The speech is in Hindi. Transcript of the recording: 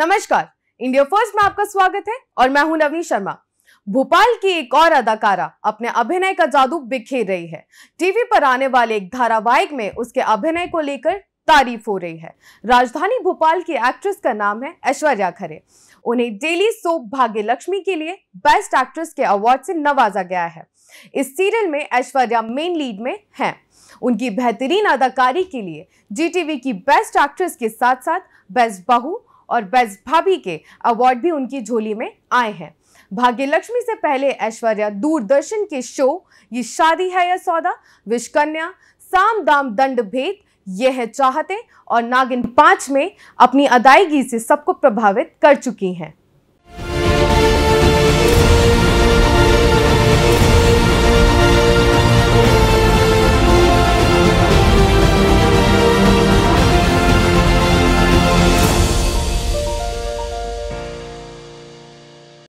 नमस्कार, इंडिया फर्स्ट में आपका स्वागत है और मैं हूं नवीन शर्मा। भोपाल की एक और अदाकारा अपने अभिनय का जादू बिखेर रही है। टीवी पर आने वाले एक धारावाहिक में उसके अभिनय को लेकर तारीफ हो रही है। राजधानी भोपाल की एक्ट्रेस का नाम है ऐश्वर्या खरे। उन्हें डेली सोप भाग्य लक्ष्मी के लिए बेस्ट एक्ट्रेस के अवार्ड से नवाजा गया है। इस सीरियल में ऐश्वर्या मेन लीड में हैं। उनकी बेहतरीन अदाकारी के लिए जी टीवी की बेस्ट एक्ट्रेस के साथ साथ बेस्ट बहू और बेस्ट भाभी के अवार्ड भी उनकी झोली में आए हैं। भाग्य लक्ष्मी से पहले ऐश्वर्या दूरदर्शन के शो ये शादी है या सौदा, विषकन्या, साम दाम दंड भेद, ये है चाहते और नागिन पांच में अपनी अदायगी से सबको प्रभावित कर चुकी हैं।